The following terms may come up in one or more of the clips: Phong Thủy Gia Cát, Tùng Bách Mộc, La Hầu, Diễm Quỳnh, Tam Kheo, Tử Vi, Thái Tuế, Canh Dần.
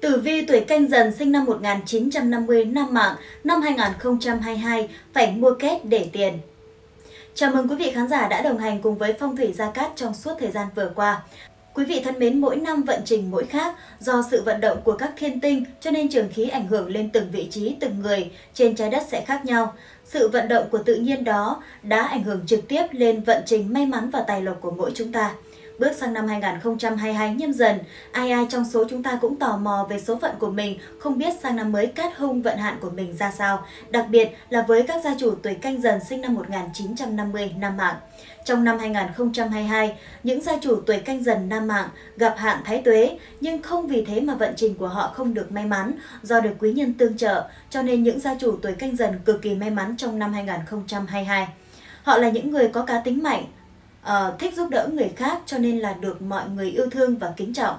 Tử vi tuổi Canh Dần sinh năm 1950, năm mạng, năm 2022, phải mua kết để tiền. Chào mừng quý vị khán giả đã đồng hành cùng với Phong Thủy Gia Cát trong suốt thời gian vừa qua. Quý vị thân mến, mỗi năm vận trình mỗi khác, do sự vận động của các thiên tinh cho nên trường khí ảnh hưởng lên từng vị trí, từng người trên trái đất sẽ khác nhau. Sự vận động của tự nhiên đó đã ảnh hưởng trực tiếp lên vận trình may mắn và tài lộc của mỗi chúng ta. Bước sang năm 2022 Nhâm Dần, ai trong số chúng ta cũng tò mò về số phận của mình, không biết sang năm mới cát hung vận hạn của mình ra sao, đặc biệt là với các gia chủ tuổi Canh Dần sinh năm 1950 nam mạng. Trong năm 2022, những gia chủ tuổi Canh Dần nam mạng gặp hạn Thái Tuế, nhưng không vì thế mà vận trình của họ không được may mắn, do được quý nhân tương trợ, cho nên những gia chủ tuổi Canh Dần cực kỳ may mắn trong năm 2022. Họ là những người có cá tính mạnh, thích giúp đỡ người khác, cho nên là được mọi người yêu thương và kính trọng.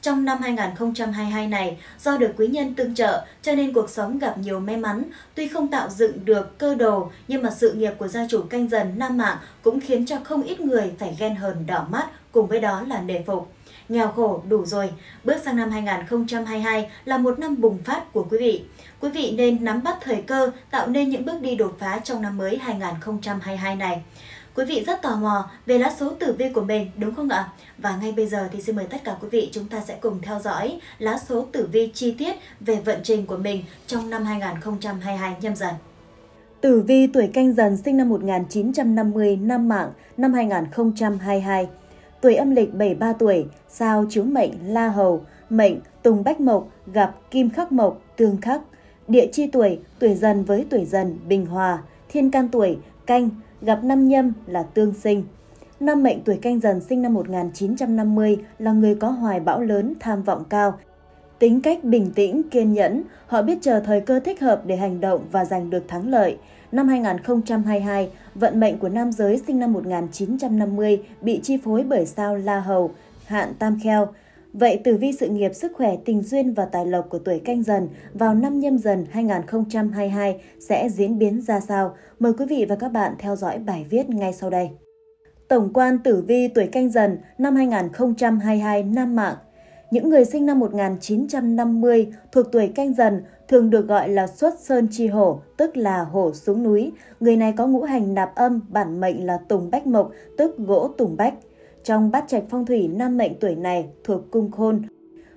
Trong năm 2022 này, do được quý nhân tương trợ cho nên cuộc sống gặp nhiều may mắn, tuy không tạo dựng được cơ đồ nhưng mà sự nghiệp của gia chủ Canh Dần nam mạng cũng khiến cho không ít người phải ghen hờn đỏ mắt, cùng với đó là nể phục. Nghèo khổ đủ rồi, bước sang năm 2022 là một năm bùng phát của quý vị. Quý vị nên nắm bắt thời cơ, tạo nên những bước đi đột phá trong năm mới 2022 này. Quý vị rất tò mò về lá số tử vi của mình đúng không ạ? Và ngay bây giờ thì xin mời tất cả quý vị chúng ta sẽ cùng theo dõi lá số tử vi chi tiết về vận trình của mình trong năm 2022 Nhâm Dần. Tử vi tuổi Canh Dần sinh năm 1950, năm mạng, năm 2022. Tuổi âm lịch 73 tuổi, sao chiếu mệnh La Hầu, mệnh Tùng Bách Mộc gặp Kim Khắc Mộc tương khắc. Địa chi tuổi Dần với tuổi Dần bình hòa, thiên can tuổi Canh gặp năm Nhâm là tương sinh. Năm mệnh tuổi Canh Dần sinh năm 1950 là người có hoài bão lớn, tham vọng cao. Tính cách bình tĩnh, kiên nhẫn, họ biết chờ thời cơ thích hợp để hành động và giành được thắng lợi. Năm 2022, vận mệnh của nam giới sinh năm 1950 bị chi phối bởi sao La Hầu, hạn Tam Kheo. Vậy tử vi sự nghiệp, sức khỏe, tình duyên và tài lộc của tuổi Canh Dần vào năm Nhâm Dần 2022 sẽ diễn biến ra sao? Mời quý vị và các bạn theo dõi bài viết ngay sau đây. Tổng quan tử vi tuổi Canh Dần năm 2022 nam mạng. Những người sinh năm 1950 thuộc tuổi Canh Dần thường được gọi là xuất sơn chi hổ, tức là hổ xuống núi. Người này có ngũ hành nạp âm, bản mệnh là Tùng Bách Mộc, tức gỗ Tùng Bách. Trong bát trạch phong thủy, nam mệnh tuổi này thuộc cung Khôn,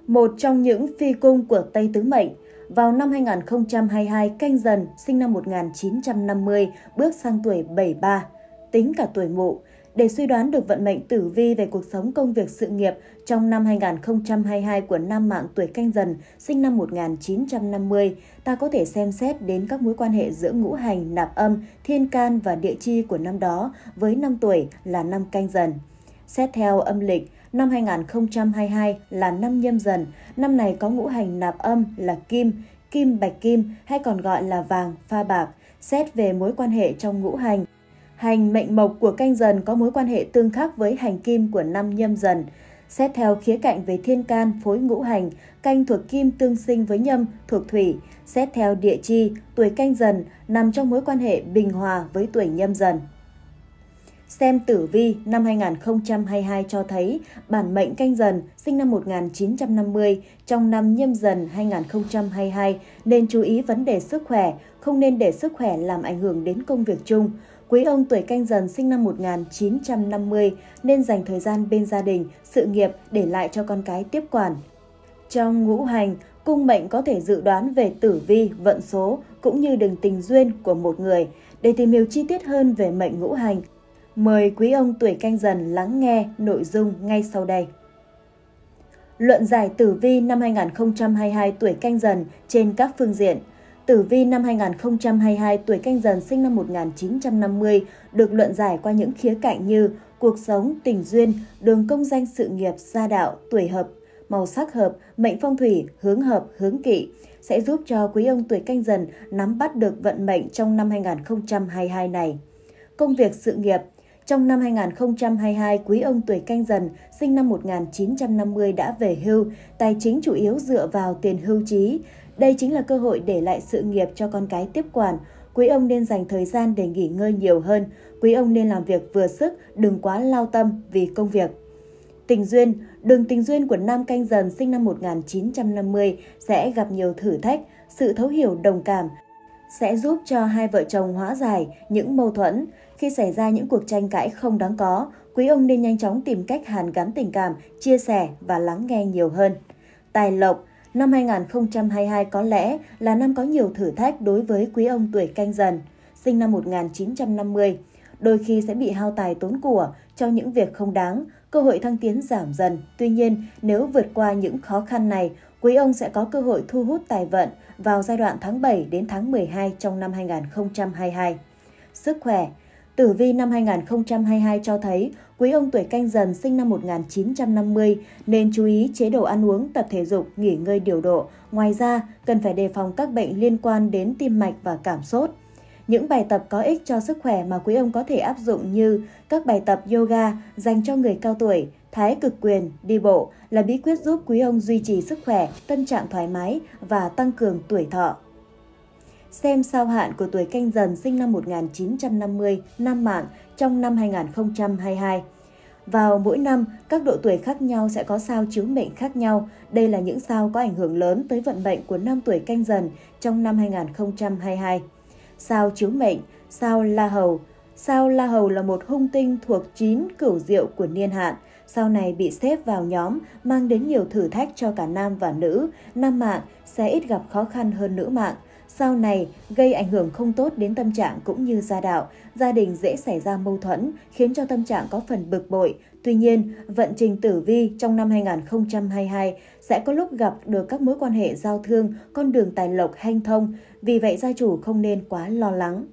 một trong những phi cung của Tây Tứ Mệnh. Vào năm 2022, Canh Dần sinh năm 1950, bước sang tuổi 73, tính cả tuổi Mụ. Để suy đoán được vận mệnh tử vi về cuộc sống, công việc, sự nghiệp trong năm 2022 của nam mạng tuổi Canh Dần sinh năm 1950, ta có thể xem xét đến các mối quan hệ giữa ngũ hành nạp âm, thiên can và địa chi của năm đó với năm tuổi là năm Canh Dần. Xét theo âm lịch, năm 2022 là năm Nhâm Dần, năm này có ngũ hành nạp âm là kim, kim bạch kim hay còn gọi là vàng pha bạc. Xét về mối quan hệ trong ngũ hành, hành mệnh mộc của Canh Dần có mối quan hệ tương khắc với hành kim của năm Nhâm Dần. Xét theo khía cạnh về thiên can, phối ngũ hành, Canh thuộc kim tương sinh với Nhâm thuộc thủy. Xét theo địa chi, tuổi Canh Dần nằm trong mối quan hệ bình hòa với tuổi Nhâm Dần. Xem tử vi năm 2022 cho thấy bản mệnh Canh Dần sinh năm 1950 trong năm Nhâm Dần 2022 nên chú ý vấn đề sức khỏe, không nên để sức khỏe làm ảnh hưởng đến công việc chung. Quý ông tuổi Canh Dần sinh năm 1950 nên dành thời gian bên gia đình, sự nghiệp để lại cho con cái tiếp quản. Trong ngũ hành, cung mệnh có thể dự đoán về tử vi, vận số cũng như đường tình duyên của một người. Để tìm hiểu chi tiết hơn về mệnh ngũ hành, mời quý ông tuổi Canh Dần lắng nghe nội dung ngay sau đây. Luận giải tử vi năm 2022 tuổi Canh Dần trên các phương diện. Tử vi năm 2022 tuổi Canh Dần sinh năm 1950 được luận giải qua những khía cạnh như cuộc sống, tình duyên, đường công danh sự nghiệp, gia đạo, tuổi hợp, màu sắc hợp, mệnh phong thủy, hướng hợp, hướng kỵ sẽ giúp cho quý ông tuổi Canh Dần nắm bắt được vận mệnh trong năm 2022 này. Công việc sự nghiệp. Trong năm 2022, quý ông tuổi Canh Dần sinh năm 1950 đã về hưu, tài chính chủ yếu dựa vào tiền hưu trí. Đây chính là cơ hội để lại sự nghiệp cho con cái tiếp quản. Quý ông nên dành thời gian để nghỉ ngơi nhiều hơn. Quý ông nên làm việc vừa sức, đừng quá lao tâm vì công việc. Tình duyên, đường tình duyên của nam Canh Dần sinh năm 1950 sẽ gặp nhiều thử thách, sự thấu hiểu đồng cảm sẽ giúp cho hai vợ chồng hóa giải những mâu thuẫn. Khi xảy ra những cuộc tranh cãi không đáng có, quý ông nên nhanh chóng tìm cách hàn gắn tình cảm, chia sẻ và lắng nghe nhiều hơn. Tài lộc, năm 2022 có lẽ là năm có nhiều thử thách đối với quý ông tuổi Canh Dần, sinh năm 1950. Đôi khi sẽ bị hao tài tốn của cho những việc không đáng, cơ hội thăng tiến giảm dần. Tuy nhiên, nếu vượt qua những khó khăn này, quý ông sẽ có cơ hội thu hút tài vận vào giai đoạn tháng 7 đến tháng 12 trong năm 2022. Sức khỏe, tử vi năm 2022 cho thấy quý ông tuổi Canh Dần sinh năm 1950 nên chú ý chế độ ăn uống, tập thể dục, nghỉ ngơi điều độ. Ngoài ra, cần phải đề phòng các bệnh liên quan đến tim mạch và cảm sốt. Những bài tập có ích cho sức khỏe mà quý ông có thể áp dụng như các bài tập yoga dành cho người cao tuổi, thái cực quyền, đi bộ là bí quyết giúp quý ông duy trì sức khỏe, tâm trạng thoải mái và tăng cường tuổi thọ. Xem sao hạn của tuổi Canh Dần sinh năm 1950, nam mạng trong năm 2022. Vào mỗi năm, các độ tuổi khác nhau sẽ có sao chiếu mệnh khác nhau. Đây là những sao có ảnh hưởng lớn tới vận mệnh của nam tuổi Canh Dần trong năm 2022. Sao chiếu mệnh, sao La Hầu. Sao La Hầu là một hung tinh thuộc 9 cửu diệu của niên hạn. Sao này bị xếp vào nhóm, mang đến nhiều thử thách cho cả nam và nữ. Nam mạng sẽ ít gặp khó khăn hơn nữ mạng. Sao này gây ảnh hưởng không tốt đến tâm trạng cũng như gia đạo. Gia đình dễ xảy ra mâu thuẫn, khiến cho tâm trạng có phần bực bội. Tuy nhiên, vận trình tử vi trong năm 2022 sẽ có lúc gặp được các mối quan hệ giao thương, con đường tài lộc hanh thông. Vì vậy, gia chủ không nên quá lo lắng.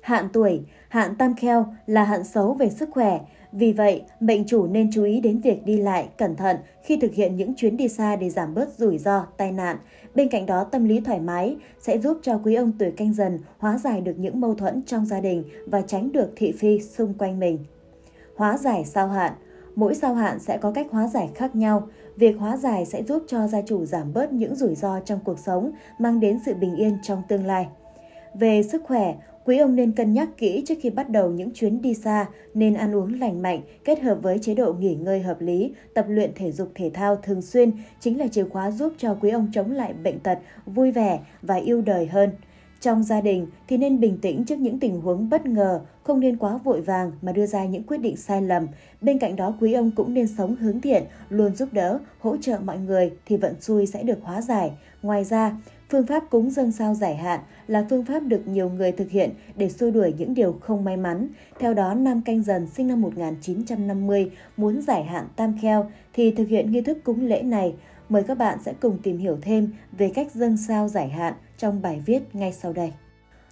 Hạn tuổi, hạn tam kheo là hạn xấu về sức khỏe. Vì vậy, mệnh chủ nên chú ý đến việc đi lại, cẩn thận khi thực hiện những chuyến đi xa để giảm bớt rủi ro, tai nạn. Bên cạnh đó, tâm lý thoải mái sẽ giúp cho quý ông tuổi Canh Dần hóa giải được những mâu thuẫn trong gia đình và tránh được thị phi xung quanh mình. Hóa giải sao hạn. Mỗi sao hạn sẽ có cách hóa giải khác nhau. Việc hóa giải sẽ giúp cho gia chủ giảm bớt những rủi ro trong cuộc sống, mang đến sự bình yên trong tương lai. Về sức khỏe, quý ông nên cân nhắc kỹ trước khi bắt đầu những chuyến đi xa, nên ăn uống lành mạnh, kết hợp với chế độ nghỉ ngơi hợp lý, tập luyện thể dục thể thao thường xuyên chính là chìa khóa giúp cho quý ông chống lại bệnh tật, vui vẻ và yêu đời hơn. Trong gia đình thì nên bình tĩnh trước những tình huống bất ngờ, không nên quá vội vàng mà đưa ra những quyết định sai lầm. Bên cạnh đó, quý ông cũng nên sống hướng thiện, luôn giúp đỡ, hỗ trợ mọi người thì vận xui sẽ được hóa giải. Ngoài ra, phương pháp cúng dâng sao giải hạn là phương pháp được nhiều người thực hiện để xua đuổi những điều không may mắn. Theo đó, nam Canh Dần sinh năm 1950 muốn giải hạn tam kheo thì thực hiện nghi thức cúng lễ này. Mời các bạn sẽ cùng tìm hiểu thêm về cách dâng sao giải hạn trong bài viết ngay sau đây.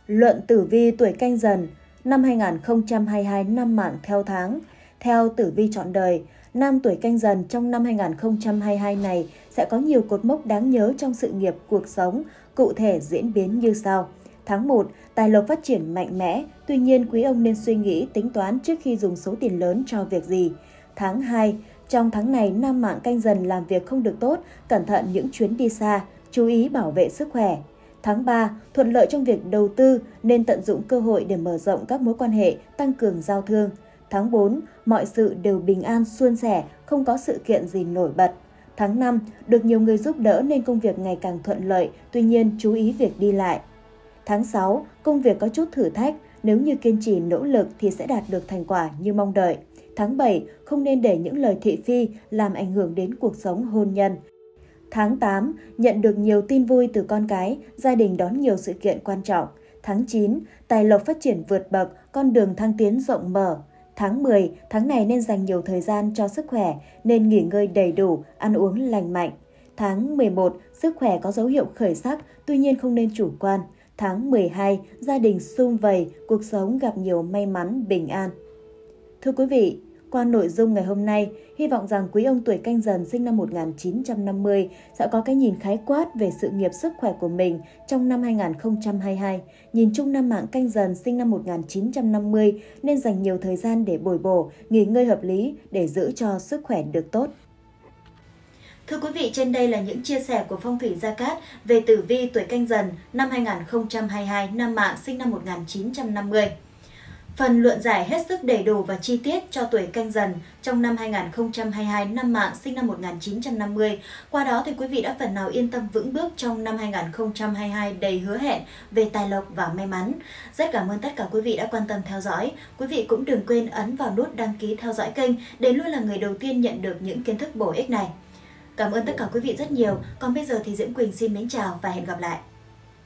Luận tử vi tuổi Canh Dần năm 2022 năm mạng theo tháng. Theo tử vi trọn đời, nam tuổi Canh Dần trong năm 2022 này sẽ có nhiều cột mốc đáng nhớ trong sự nghiệp, cuộc sống, cụ thể diễn biến như sau. Tháng 1, tài lộc phát triển mạnh mẽ, tuy nhiên quý ông nên suy nghĩ, tính toán trước khi dùng số tiền lớn cho việc gì. Tháng 2, trong tháng này nam mạng Canh Dần làm việc không được tốt, cẩn thận những chuyến đi xa, chú ý bảo vệ sức khỏe. Tháng 3, thuận lợi trong việc đầu tư nên tận dụng cơ hội để mở rộng các mối quan hệ, tăng cường giao thương. Tháng 4, mọi sự đều bình an, suôn sẻ, không có sự kiện gì nổi bật. Tháng 5, được nhiều người giúp đỡ nên công việc ngày càng thuận lợi, tuy nhiên chú ý việc đi lại. Tháng 6, công việc có chút thử thách, nếu như kiên trì nỗ lực thì sẽ đạt được thành quả như mong đợi. Tháng 7, không nên để những lời thị phi làm ảnh hưởng đến cuộc sống hôn nhân. Tháng 8, nhận được nhiều tin vui từ con cái, gia đình đón nhiều sự kiện quan trọng. Tháng 9, tài lộc phát triển vượt bậc, con đường thăng tiến rộng mở. Tháng 10, tháng này nên dành nhiều thời gian cho sức khỏe, nên nghỉ ngơi đầy đủ, ăn uống lành mạnh. Tháng 11, sức khỏe có dấu hiệu khởi sắc, tuy nhiên không nên chủ quan. Tháng 12, gia đình sum vầy, cuộc sống gặp nhiều may mắn, bình an. Thưa quý vị, qua nội dung ngày hôm nay, hy vọng rằng quý ông tuổi Canh Dần sinh năm 1950 sẽ có cái nhìn khái quát về sự nghiệp, sức khỏe của mình trong năm 2022. Nhìn chung nam mạng Canh Dần sinh năm 1950 nên dành nhiều thời gian để bồi bổ, nghỉ ngơi hợp lý để giữ cho sức khỏe được tốt. Thưa quý vị, trên đây là những chia sẻ của Phong Thủy Gia Cát về tử vi tuổi Canh Dần năm 2022 nam mạng sinh năm 1950. Phần luận giải hết sức đầy đủ và chi tiết cho tuổi Canh Dần trong năm 2022 năm Mạng, sinh năm 1950. Qua đó thì quý vị đã phần nào yên tâm vững bước trong năm 2022 đầy hứa hẹn về tài lộc và may mắn. Rất cảm ơn tất cả quý vị đã quan tâm theo dõi. Quý vị cũng đừng quên ấn vào nút đăng ký theo dõi kênh để luôn là người đầu tiên nhận được những kiến thức bổ ích này. Cảm ơn tất cả quý vị rất nhiều. Còn bây giờ thì Diễm Quỳnh xin mến chào và hẹn gặp lại.